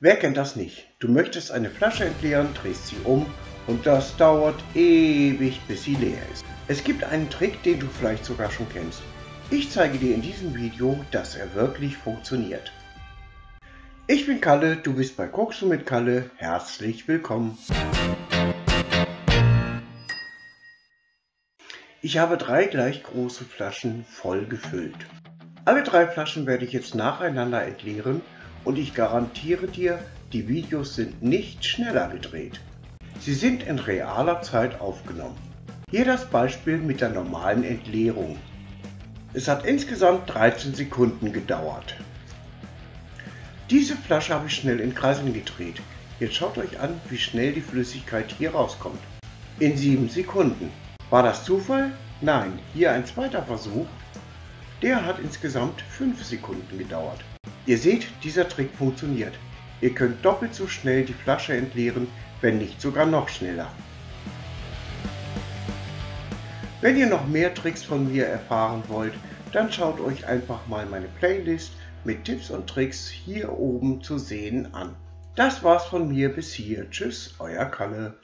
Wer kennt das nicht? Du möchtest eine Flasche entleeren, drehst sie um und das dauert ewig, bis sie leer ist. Es gibt einen Trick, den du vielleicht sogar schon kennst. Ich zeige dir in diesem Video, dass er wirklich funktioniert. Ich bin Kalle, du bist bei Cookst du mit Kalle. Herzlich willkommen. Ich habe drei gleich große Flaschen voll gefüllt. Alle drei Flaschen werde ich jetzt nacheinander entleeren und ich garantiere dir, die Videos sind nicht schneller gedreht. Sie sind in realer Zeit aufgenommen. Hier das Beispiel mit der normalen Entleerung. Es hat insgesamt 13 Sekunden gedauert. Diese Flasche habe ich schnell in Kreiseln gedreht. Jetzt schaut euch an, wie schnell die Flüssigkeit hier rauskommt. In 7 Sekunden. War das Zufall? Nein, hier ein zweiter Versuch. Der hat insgesamt 5 Sekunden gedauert. Ihr seht, dieser Trick funktioniert. Ihr könnt doppelt so schnell die Flasche entleeren, wenn nicht sogar noch schneller. Wenn ihr noch mehr Tricks von mir erfahren wollt, dann schaut euch einfach mal meine Playlist mit Tipps und Tricks hier oben zu sehen an. Das war's von mir bis hier. Tschüss, euer Kalle.